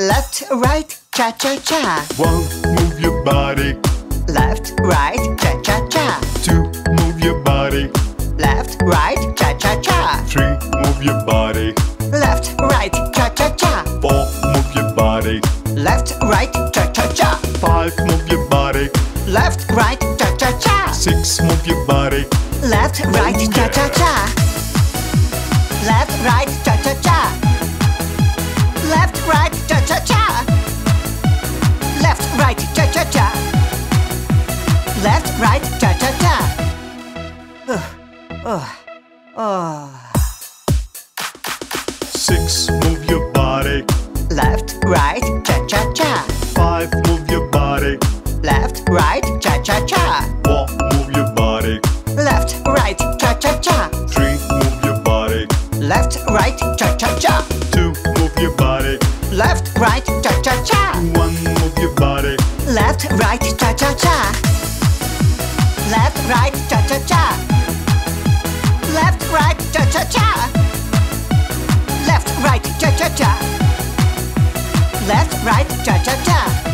Left, right, cha-cha-cha. One, move your body. Left, right, cha-cha-cha. Two, move your body. Left, right, cha-cha-cha. Three, move your body. Left, right, cha-cha-cha. Four, move your body. Left, right, cha-cha-cha. Five, move your body. Left, right, cha-cha-cha. Six, move your body. Left, right, cha-cha-cha. Left, right, cha-cha-cha. Left, right, cha-cha-cha. Left, right, cha-cha-cha. Left, right, cha-cha-cha. Six, move your body. Left, right, cha-cha-cha. Five, move your body. Left, right, cha-cha-cha. Four, move your body. Left, right, cha-cha-cha. Three, move your body. Left, right, cha-cha-cha. Two, move your body. Left, right, cha-cha-cha. One, move your body. Left, right, cha-cha-cha. Left, right, cha-cha-cha. Left, right, cha-cha-cha. Left, right, cha-cha-cha. Left, right, cha-cha-cha.